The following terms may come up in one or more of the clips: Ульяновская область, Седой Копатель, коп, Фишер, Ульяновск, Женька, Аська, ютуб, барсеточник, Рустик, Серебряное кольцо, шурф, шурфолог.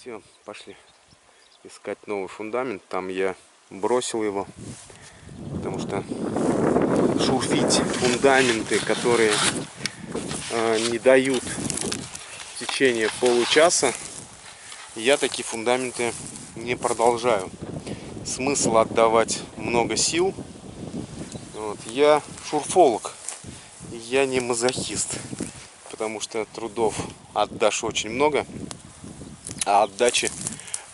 Все, пошли искать новый фундамент. Там я бросил его, потому что шурфить фундаменты, которые не дают в течение получаса, я такие фундаменты не продолжаю. Смысл отдавать много сил. Вот. Я шурфолог, я не мазохист, потому что трудов отдашь очень много, а отдачи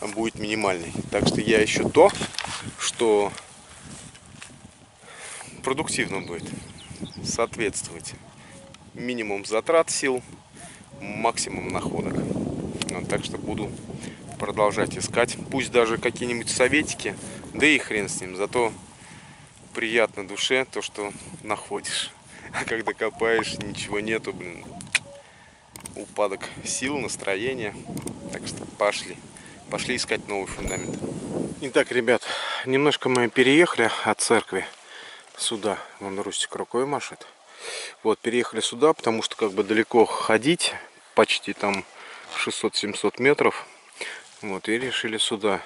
будет минимальной. Так что я ищу то, что продуктивно будет соответствовать. Минимум затрат сил, максимум находок. Так что буду продолжать искать. Пусть даже какие-нибудь советики, да и хрен с ним. Зато приятно душе то, что находишь. А когда копаешь, ничего нету, блин. Упадок сил, настроения. Так что пошли. Пошли искать новый фундамент. Итак, ребят, немножко мы переехали от церкви сюда. Вон Рустик рукой машет. Вот, переехали сюда, потому что как бы далеко ходить. Почти там 600-700 метров. Вот, и решили сюда.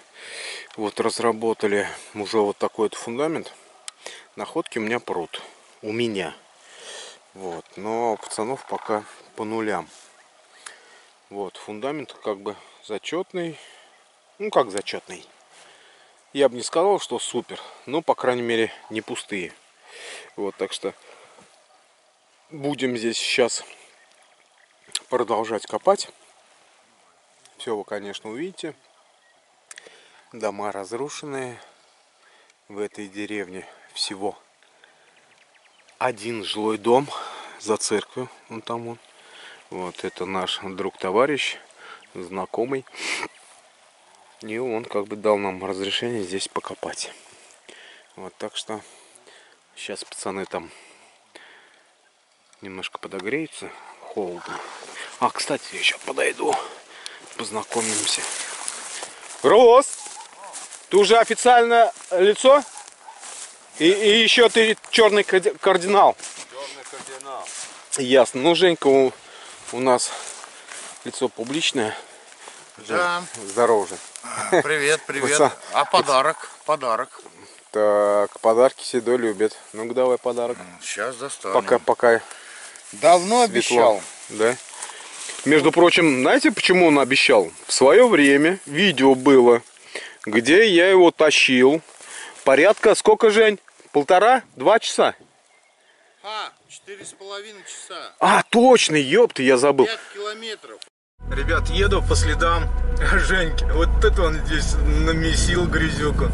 Вот, разработали уже вот такой вот фундамент. Находки у меня пруд. У меня. Вот, но пацанов пока по нулям. Вот, фундамент как бы зачетный. Ну, как зачетный. Я бы не сказал, что супер. Но, по крайней мере, не пустые. Вот, так что будем здесь сейчас продолжать копать. Все вы, конечно, увидите. Дома разрушенные. В этой деревне всего один жилой дом за церковью. Вон там он. Вот это наш друг-товарищ, знакомый. И он как бы дал нам разрешение здесь покопать. Вот, так что сейчас пацаны там немножко подогреются. Холодно. А, кстати, я еще подойду. Познакомимся. Рос! Ты уже официально лицо? И еще ты черный кардинал. Черный кардинал. Ясно. Ну, Женька у нас лицо публичное. Да. Здорово же. Привет, привет. А подарок? Подарок. Так, подарки Седой любит. Ну-ка, давай подарок. Сейчас достанем. Пока. Давно обещал. Да? Между прочим, знаете, почему он обещал? В свое время видео было, где я его тащил. Порядка, сколько, Жень? Полтора-два часа? А, 4,5 часа. А, точно, ёпта, я забыл. 5 километров. Ребят, еду по следам Женьки. Вот это он здесь намесил грязюку.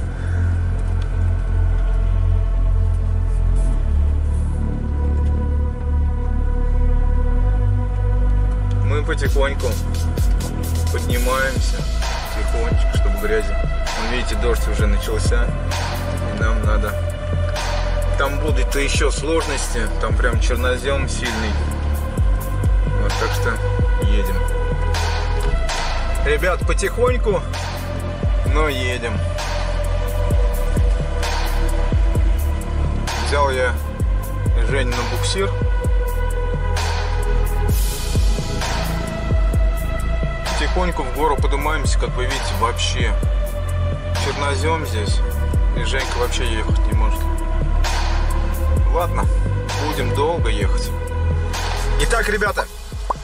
Мы потихоньку поднимаемся, тихонечко, чтобы грязи. Видите, дождь уже начался, и нам надо. Там будут еще сложности, там прям чернозем сильный. Вот, так что едем. Ребят, потихоньку, но едем. Взял я Женю на буксир. Потихоньку в гору поднимаемся, как вы видите, вообще чернозем здесь, и Женька вообще ехать не может. Ладно, будем долго ехать. Итак, ребята,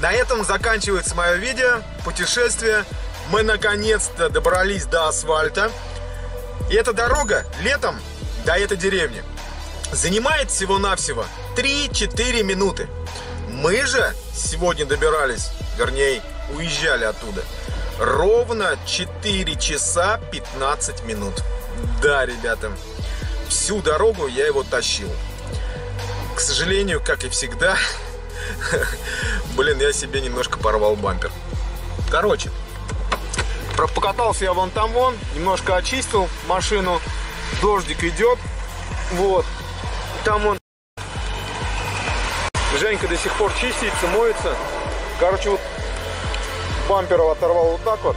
на этом заканчивается мое видео, путешествие. Мы наконец-то добрались до асфальта. И эта дорога летом до этой деревни занимает всего-навсего 3-4 минуты. Мы же сегодня добирались, вернее, уезжали оттуда ровно 4 часа 15 минут. Да, ребята, всю дорогу я его тащил. К сожалению, как и всегда, блин, я себе немножко порвал бампер. Короче, покатался я вон там, вон, немножко очистил машину, дождик идет, вот, там он. Женька до сих пор чистится, моется. Короче, вот бампер оторвал вот так вот,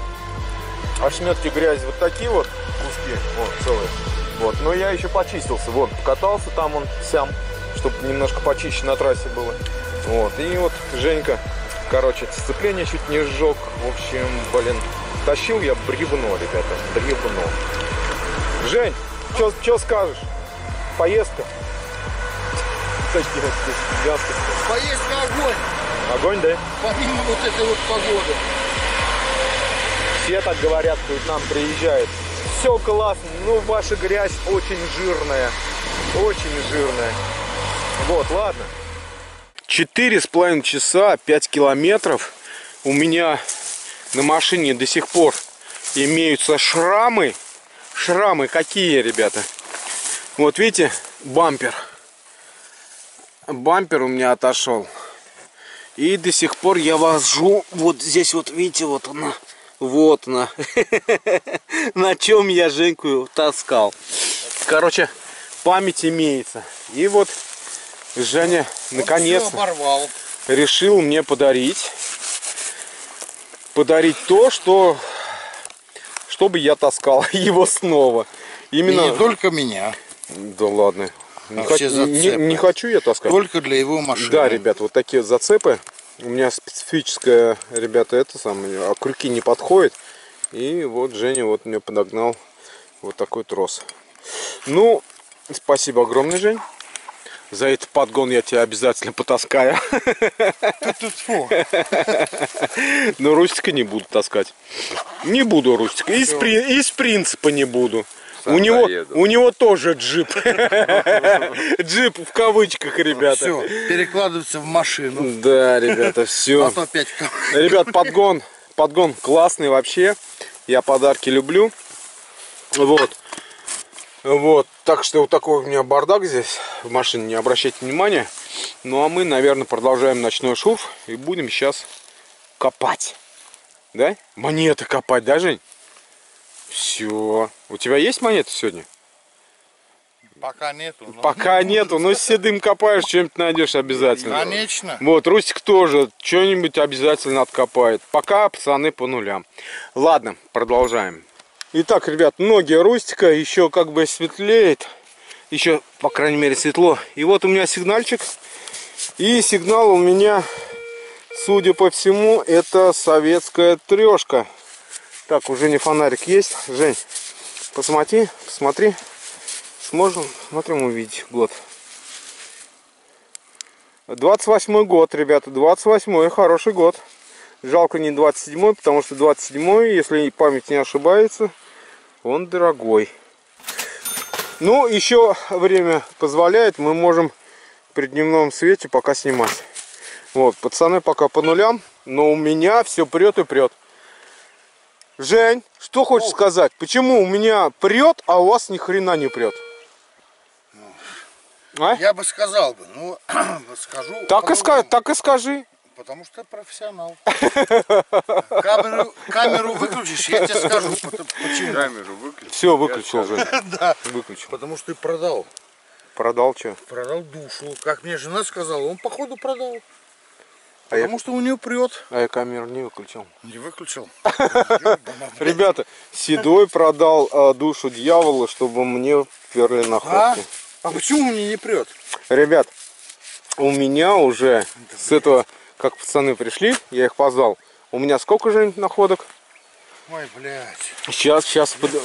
ошметки грязи вот такие вот куски, вот целые. Вот, но я еще почистился, вот, покатался там он сям, чтобы немножко почище на трассе было. Вот, и вот Женька, короче, сцепление чуть не сжег, в общем, блин, Тащил я бревно, ребята, бревно. Жень, что скажешь? Поездка? Поездка огонь. Огонь, да? Помимо вот этой вот погоды. Все так говорят, кто к нам приезжает. Все классно, но ваша грязь очень жирная. Очень жирная. Вот, ладно. 4,5 часа, 5 километров. У меня на машине до сих пор имеются шрамы. Шрамы какие, ребята? Вот видите, бампер. Бампер у меня отошел. И до сих пор я вожу вот здесь вот, видите, вот она. Вот она. На чем я Женьку таскал. Короче, память имеется. И вот Женя наконец решил мне подарить то, чтобы я таскал его снова. Именно... И не только меня. Да ладно. Не хочу я таскать. Только для его машины. Да, ребят, вот такие вот зацепы. У меня специфическая, ребята, это самое, а крюки не подходят. И вот Женя вот мне подогнал вот такой трос. Ну, спасибо огромное, Жень. За этот подгон я тебя обязательно потаскаю. Но Рустика не буду таскать. Не буду Рустика. Из принципа не буду. У него тоже джип. Джип в кавычках, ребята. Все, перекладывается в машину. Да, ребята, все. Ребят, подгон классный вообще. Я подарки люблю. Вот. Вот, так что вот такой у меня бардак здесь в машине, не обращайте внимания. Ну а мы, наверное, продолжаем ночной шурф и будем сейчас копать. Да? Монеты копать, да, Жень? Все. У тебя есть монеты сегодня? Пока нету. Но... Пока нету, но если дым копаешь, чем-то найдешь обязательно. Конечно. Вот, Рустик тоже что-нибудь обязательно откопает. Пока, пацаны, по нулям. Ладно, продолжаем. Итак, ребят, ноги Рустика, еще как бы светлеет. Еще, по крайней мере, светло. И вот у меня сигнальчик. И сигнал у меня, судя по всему, это советская трешка. Так, уже не фонарик есть. Жень, посмотри. Сможем, смотрим, увидеть год. 28-й год, ребята, 28-й, хороший год. Жалко не 27-й, потому что 27-й, если память не ошибается, он дорогой. Ну, еще время позволяет, мы можем при дневном свете пока снимать. Вот, пацаны пока по нулям, но у меня все прет и прет. Жень, что хочешь сказать? Почему у меня прет, а у вас ни хрена не прет? А? Я бы сказал бы, но скажу. Так и скажи. Потому что профессионал. Камеру выключишь, я тебе скажу, почему. Камеру выключишь. Все, выключил, Женя. Да. Выключил. Потому что ты продал. Продал что? Продал душу. Как мне жена сказала, он походу продал. Потому что у нее прет. А я камеру не выключил. Не выключил? Ребята, Седой продал душу дьявола, чтобы мне перли находки. А почему мне не прет? Ребят, у меня уже с этого... Как пацаны пришли, я их позвал. У меня сколько же находок? Ой, блядь. Сейчас. 19.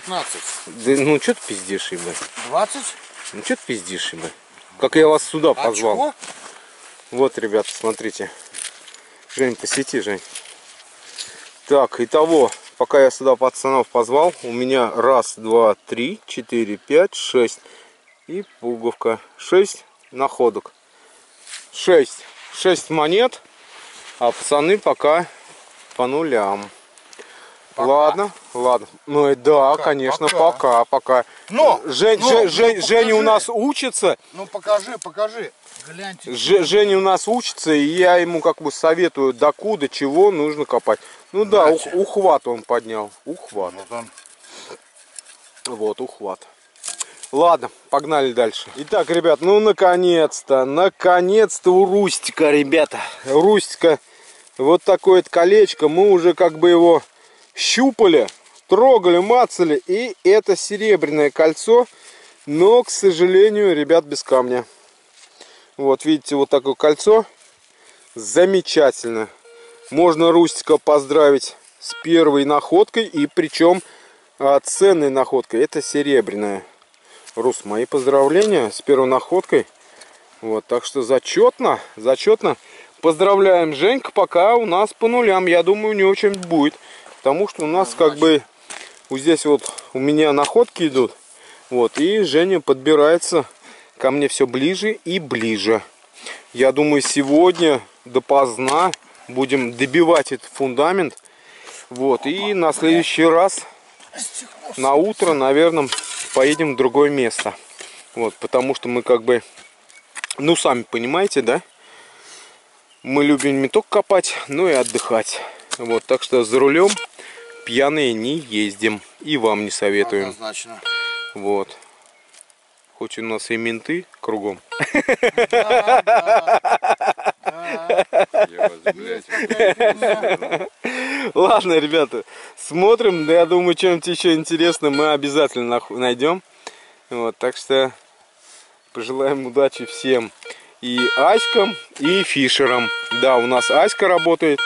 Да, ну что ты пиздишь, ебать? 20? Ну что ты пиздишь, ебать? Как я вас сюда позвал. Чего? Вот, ребята, смотрите. Жень, посети, Жень. Так, итого, пока я сюда пацанов позвал, у меня 1, 2, 3, 4, 5, 6. И пуговка. 6 находок. 6 монет, а пацаны пока по нулям. Пока. Ладно. Ну и да, пока, конечно, пока. Но! Женя у нас учится. Ну покажи. Гляньте. Женя у нас учится, и я ему как бы советую, докуда, чего нужно копать. Ну да, ухват он поднял. Ухват. Вот ухват. Ладно, погнали дальше. Итак, ребят, ну наконец-то у Рустика, ребята. Рустика вот такое вот колечко. Мы уже как бы его щупали, трогали, мацали. И это серебряное кольцо, но, к сожалению, ребят, без камня. Вот, видите, вот такое кольцо. Замечательно. Можно Рустика поздравить с первой находкой, и причем ценной находкой. Это серебряная. Рус, мои поздравления с первой находкой. Вот, так что зачетно, зачетно. Поздравляем, Женька, пока у нас по нулям. Я думаю, не очень будет, потому что у нас как бы вот здесь вот у меня находки идут. Вот, и Женя подбирается ко мне все ближе и ближе. Я думаю, сегодня допоздна будем добивать этот фундамент. Вот, и на следующий раз, на утро, наверное, поедем в другое место. Вот, потому что мы как бы, ну, сами понимаете, да? Мы любим не только копать, но и отдыхать. Вот, так что за рулем пьяные не ездим. И вам не советуем. Однозначно. Вот. Хоть у нас и менты кругом. Да, да, да. Я вас, блядь, ладно, ребята, смотрим. Да, я думаю, чем-то еще интересно мы обязательно найдем. Вот, так что пожелаем удачи всем. И Аськам, и Фишерам. Да, у нас Аська работает,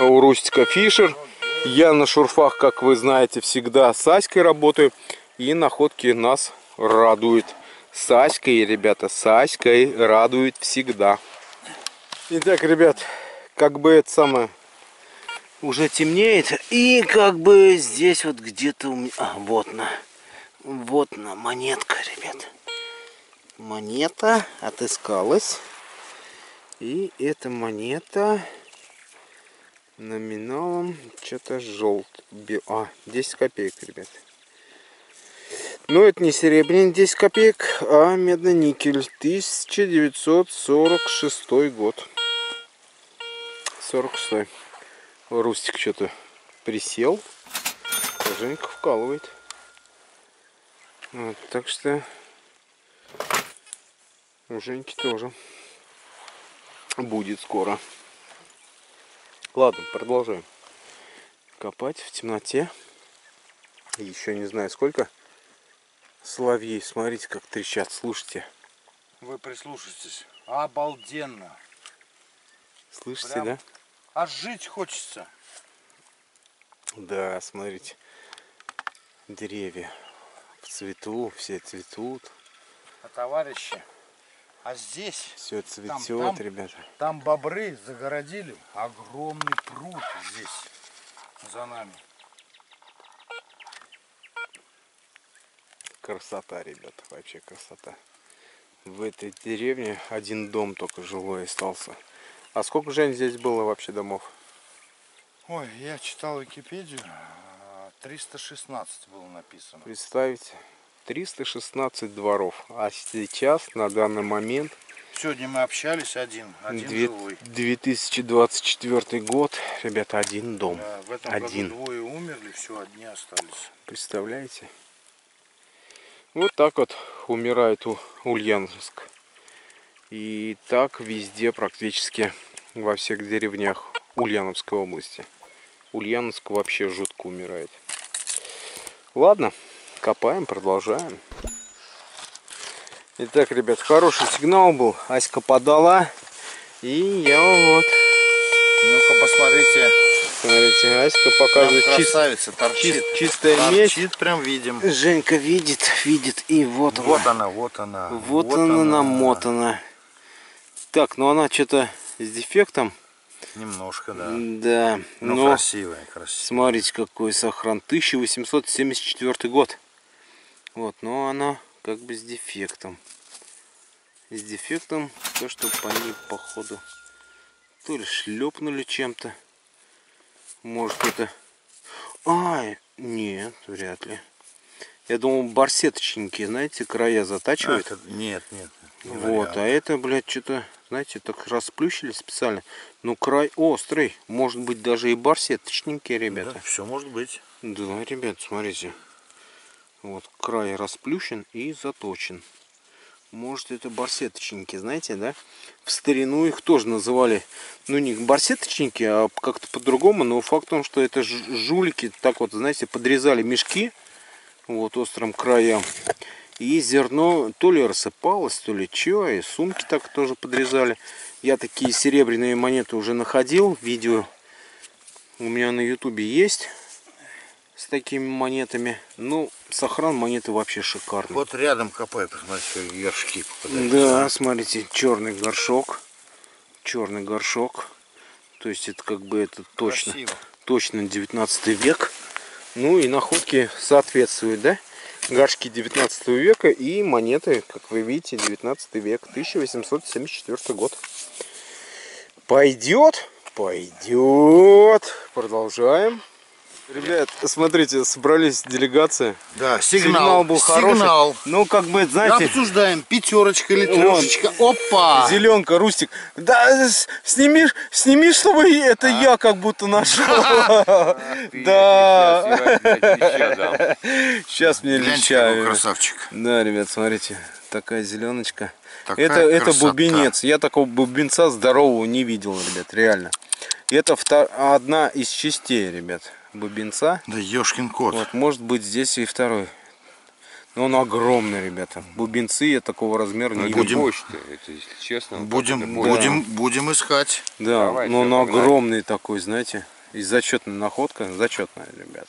у Рустика Фишер. Я на шурфах, как вы знаете, всегда с Аськой работаю. И находки нас радуют. С Аськой, ребята, с Аськой радует всегда. Итак, ребят, как бы это самое... Уже темнеет. И как бы здесь вот где-то у меня... А, вот на монетка, ребят. Монета отыскалась. И эта монета номиналом что-то желтый. А, 10 копеек, ребят. Но это не серебряный 10 копеек, а медно-никель. 1946 год. 46. Рустик что-то присел. Женька вкалывает. Вот, так что... У Женьки тоже будет скоро. Ладно, продолжаем копать в темноте. Еще не знаю сколько. Соловьи, смотрите, как трещат. Слушайте. Вы прислушайтесь. Обалденно. Слышите, прям... да? Аж жить хочется. Да, смотрите. Деревья в цвету, все цветут. А товарищи. А здесь все цветет, там, ребята. Там бобры загородили огромный пруд здесь за нами. Красота, ребята, вообще красота. В этой деревне один дом только жилой остался. А сколько, Жень, здесь было вообще домов? Ой, я читал Википедию, 316 было написано. Представите. 316 дворов, а сейчас, на данный момент... Сегодня мы общались, один живой. 2024 год, ребята, один дом. Да, в этом году двое умерли, все, одни остались. Представляете? Вот так вот умирает Ульяновск. И так везде, практически во всех деревнях Ульяновской области. Ульяновск вообще жутко умирает. Ладно. Копаем, продолжаем. Итак, ребят, хороший сигнал был. Аська подала. И я вот. Ну-ка, посмотрите. Смотрите, Аська показывает. Красавица, чистая медь. Торчит, прям видим. Женька видит. И вот, вот она. Вот она намотана. Так, ну она что-то с дефектом. Немножко, да. Да. Но красивая, красивая. Смотрите, какой сохран. 1874 год. Вот, но она как бы с дефектом. С дефектом то, что по ней походу то ли шлепнули чем-то. Может это... Ай, нет, вряд ли. Я думал, барсеточники, знаете, края затачивают. А это... Нет, нет. Вот, вариант. А это, блядь, что-то, знаете, так расплющили специально. Ну, край острый. Может быть, даже и барсеточники, ребята. Да, все может быть. Да, ребят, смотрите. Вот, край расплющен и заточен. Может, это барсеточники, знаете, да? В старину их тоже называли, ну, не барсеточники, а как-то по-другому. Но факт в том, что это жулики, так вот, знаете, подрезали мешки вот острым краям. И зерно то ли рассыпалось, то ли чё. И сумки так тоже подрезали. Я такие серебряные монеты уже находил. Видео у меня на ютубе есть с такими монетами. Ну, сохран монеты вообще шикарный. Вот рядом копай, посмотри, горшки попадают. Да, смотрите, черный горшок. Черный горшок. То есть это как бы это точно. Красиво. Точно 19 век. Ну и находки соответствуют, да? Горшки 19 века и монеты, как вы видите, 19 век, 1874 год. Пойдет? Пойдет. Продолжаем. Ребят, смотрите, собрались делегация. Да, сигнал был хороший. Сигнал. Ну, как бы, знаете... Обсуждаем, пятерочка или трешечка. Опа! Зеленка, Рустик. Да, сними, чтобы это я как будто нашел. Да. Сейчас мне леща. Красавчик. Да, ребят, смотрите, такая зеленочка. Это бубенец. Я такого бубенца здорового не видел, ребят, реально. Это одна из частей, ребят, бубенца. Да ёшкин кот. Вот, может быть, здесь и второй. Но он огромный, ребята. Бубенцы я такого размера не видел. Это, если честно. Будем искать. Да, давай, но он огромный такой, знаете. И зачетная находка. Зачетная, ребят.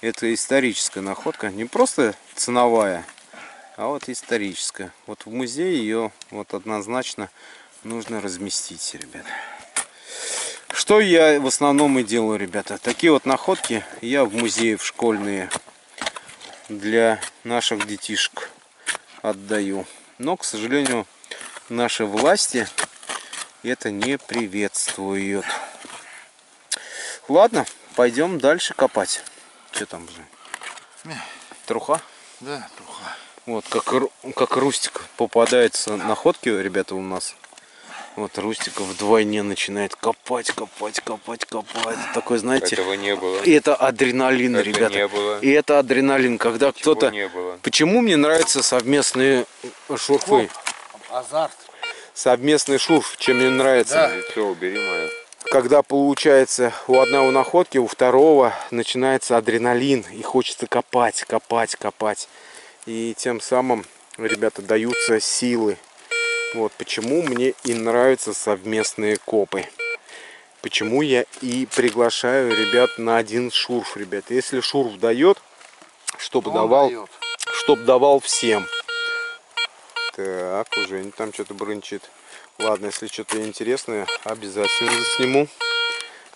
Это историческая находка. Не просто ценовая, а вот историческая. Вот в музее ее вот однозначно нужно разместить, ребят. Что я в основном и делаю, ребята. Такие вот находки я в музее в школьные для наших детишек отдаю. Но, к сожалению, наши власти это не приветствуют. Ладно, пойдем дальше копать. Что там же? Труха? Да, труха. Вот, как Рустик попадается находки, ребята, у нас. Вот Рустиков вдвойне начинает копать. Такой, знаете, этого не было. И это адреналин, это, ребята. Не было. И это адреналин, когда кто-то... Почему мне нравятся совместные шурфы? Азарт. Совместный шурф, чем мне нравится. Да. Лицо убери мое. Когда получается у одного находки, у второго начинается адреналин. И хочется копать. И тем самым, ребята, даются силы. Вот почему мне и нравятся совместные копы. Почему я и приглашаю ребят на один шурф, ребят. Если шурф дает, чтоб давал всем. Так, уже там что-то брынчит. Ладно, если что-то интересное, обязательно засниму.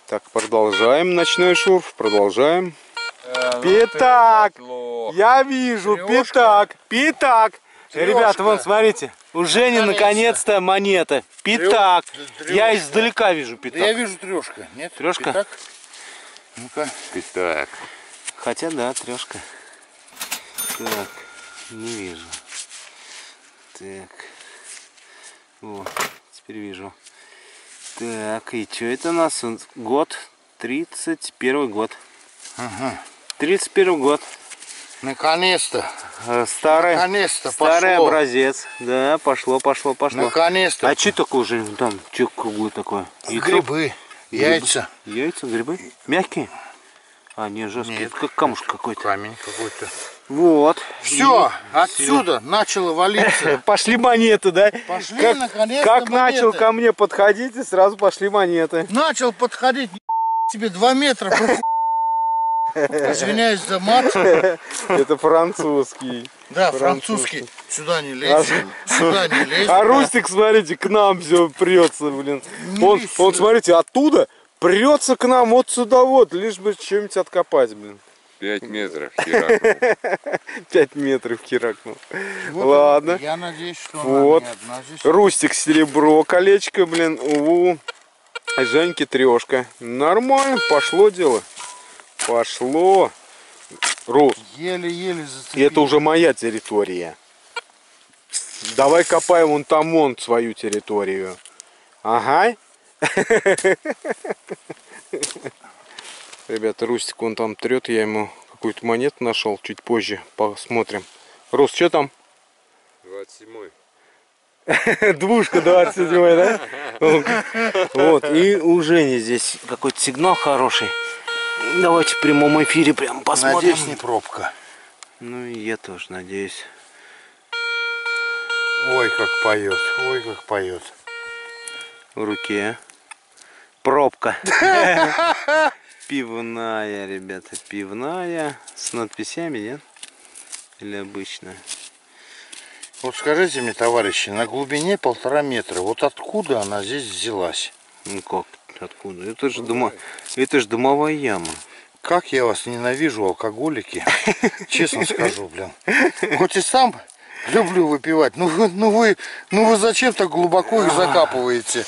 Так, продолжаем ночной шурф, продолжаем. Пятак! Я вижу, пятак! Ребята, вон, смотрите. У Жени наконец-то монета. Пятак. Трёшка. Я издалека вижу пятак. Да я вижу трешка. Нет? Трешка? Ну-ка. Пятак. Хотя да, трешка. Так, не вижу. Так. Вот, теперь вижу. Так, и что это у нас? Год. 31 год. Ага. 31 год. Наконец-то. Старый образец. Да, пошло. Наконец-то. А что такое уже там? Что круглое такое? Грибы. Яйца. Яйца, грибы? Мягкие? А, не жесткие. Нет. Это как камушек какой-то. Камень какой-то. Вот. Все, отсюда начало валиться. Пошли монеты, да? Пошли, наконец-то. Как начал ко мне подходить, и сразу пошли монеты. Начал подходить, тебе 2 метра. Извиняюсь за мат. Это французский. Да, французский. Сюда не лезь. А Рустик, смотрите, к нам все прется, блин. Он, смотрите, оттуда прется к нам вот сюда вот, лишь бы что-нибудь откопать, блин. 5 метров херакнул. 5 метров херакнул. Ладно. Я надеюсь, что вот. Рустик серебро, колечко, блин. У Женьки трешка. Нормально, пошло дело. Пошло. Рус. Еле-еле зацепил. Это уже моя территория. Давай копай вон там свою территорию. Ага. Ребята, Рустик он там трет. Я ему какую-то монету нашел. Чуть позже посмотрим. Рус, что там? 27-й. Двушка 27-й, да? Вот. И у Жени здесь какой-то сигнал хороший. Давайте в прямом эфире прям посмотрим. Надеюсь, не пробка. Ну и я тоже надеюсь. Ой, как поет. В руке. Пробка. Пивная, ребята, пивная. С надписями, нет? Или обычная? Вот скажите мне, товарищи, на глубине 1,5 метра, вот откуда она здесь взялась? Ну как, откуда? Это же дымовая яма. Как я вас ненавижу, алкоголики, честно скажу, блин. Хоть и сам люблю выпивать, ну вы зачем так глубоко их закапываете?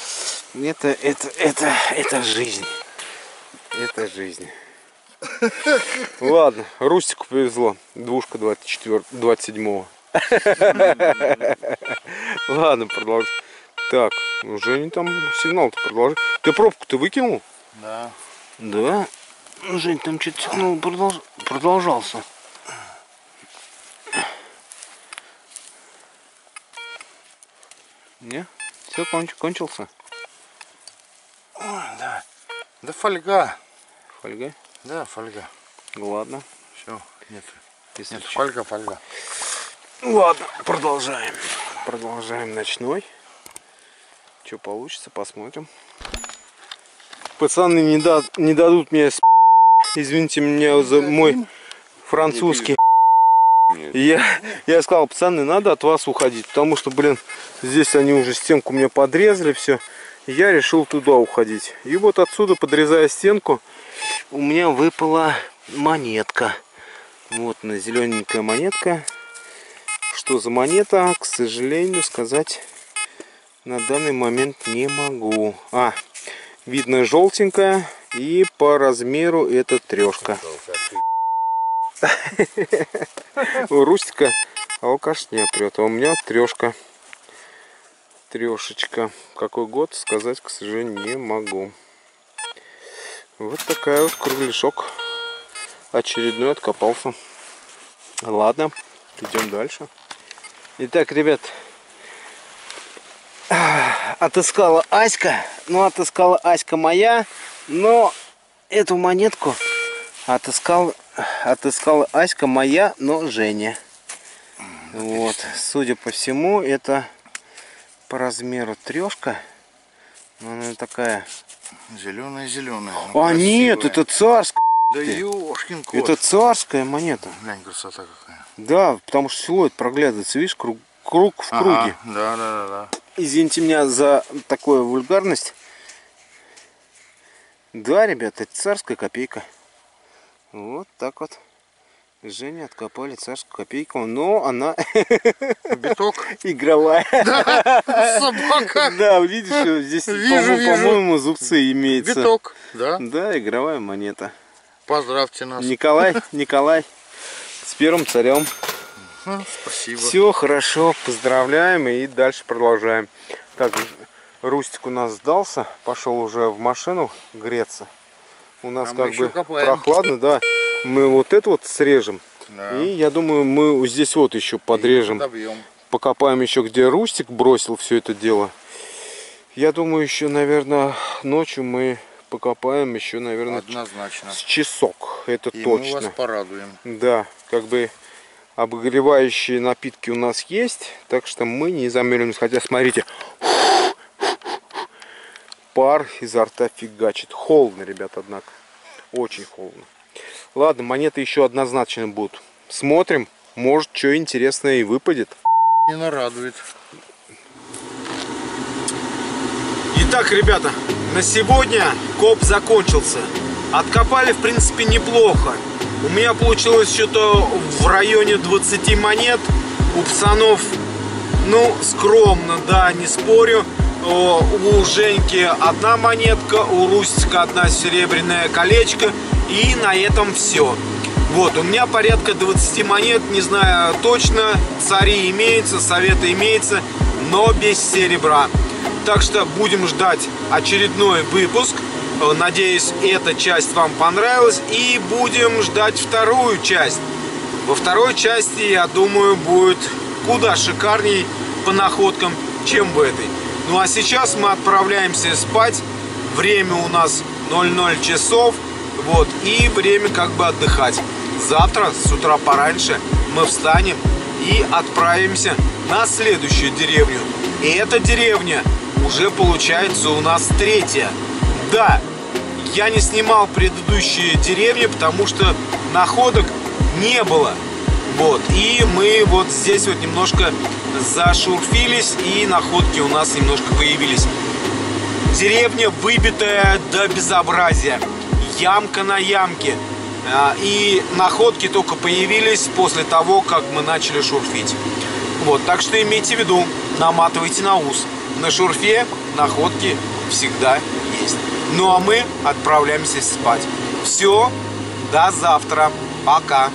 Это жизнь. Это жизнь. Ладно, Рустику повезло. Двушка 27-го. Ладно, продолжай. Так, уже не там сигнал-то, продолжай. Ты пробку-то выкинул? Да. Да? Жень, там что-то сигнал продолжался. Не? Все, кончился? Ой, да. Да фольга. Фольга? Да, фольга. Ладно. Все, нет. Нет, фольга. Ладно, продолжаем. Продолжаем ночной. Что получится, посмотрим. Пацаны не дадут мне... Извините меня за мой французский. Я сказал, пацаны, надо от вас уходить. Потому что, блин, здесь они уже стенку мне подрезали, все. Я решил туда уходить. И вот отсюда, подрезая стенку, у меня выпала монетка. Вот она, зелененькая монетка. Что за монета, к сожалению, сказать на данный момент не могу. А, видно желтенькая. И по размеру это 3. У Рустика алкашня прет, а у меня 3. Трешечка. Какой год, сказать, к сожалению, не могу. Вот такая вот кругляшок. Очередной откопался. Ладно, идем дальше. Итак, ребят, отыскала Аська. Ну, отыскала Аська моя. Но эту монетку отыскала Аська моя, но Женя. Вот, судя по всему, это... По размеру 3, но она такая зеленая. А нет, это царская. Да ёшкин кот. Это царская монета. Глянь, красота какая. Да, потому что силуэт проглядывается, видишь, круг в круге. Да. Извините меня за такую вульгарность. Да, ребята, это царская копейка. Вот так вот. Женя откопали царскую копейку, но она биток игровая. Да, собака. Да, видишь, здесь, по-моему, зубцы имеются. Биток, да. Да, игровая монета. Поздравьте нас. Николай, с первым царем. Спасибо. Все хорошо, поздравляем и дальше продолжаем. Так, Рустик у нас сдался, пошел уже в машину греться. У нас как бы прохладно, да. Мы вот это вот срежем, да. И я думаю, мы здесь вот еще подрежем, покопаем еще, где Рустик бросил все это дело. Я думаю, еще, наверное, ночью мы покопаем еще, наверное, однозначно. С часок, это и точно. Мы вас порадуем. Да, как бы обогревающие напитки у нас есть, так что мы не замеримся. Хотя, смотрите, пар изо рта фигачит. Холодно, ребят, однако, очень холодно. Ладно, монеты еще однозначно будут. Смотрим, может, что интересное и выпадет. Не нарадует. Итак, ребята, на сегодня коп закончился. Откопали, в принципе, неплохо. У меня получилось что-то в районе 20 монет. У пацанов, ну, скромно, да, не спорю. У Женьки 1 монетка, у Рустика 1 серебряное колечко. И на этом все. Вот, у меня порядка 20 монет, не знаю точно, цари имеются, советы имеются, но без серебра. Так что будем ждать очередной выпуск. Надеюсь, эта часть вам понравилась. И будем ждать вторую часть. Во второй части, я думаю, будет куда шикарней по находкам, чем в этой. Ну а сейчас мы отправляемся спать. Время у нас 00 часов. Вот, и время как бы отдыхать. Завтра с утра пораньше мы встанем и отправимся на следующую деревню. И эта деревня уже получается у нас 3-я. Да, я не снимал предыдущие деревни, потому что находок не было. Вот, и мы вот здесь вот немножко зашурфились, и находки у нас немножко появились. Деревня выбитая до безобразия, ямка на ямке. И находки только появились после того, как мы начали шурфить. Вот, так что имейте в виду, наматывайте на ус. На шурфе находки всегда есть. Ну а мы отправляемся спать. Все, до завтра, пока.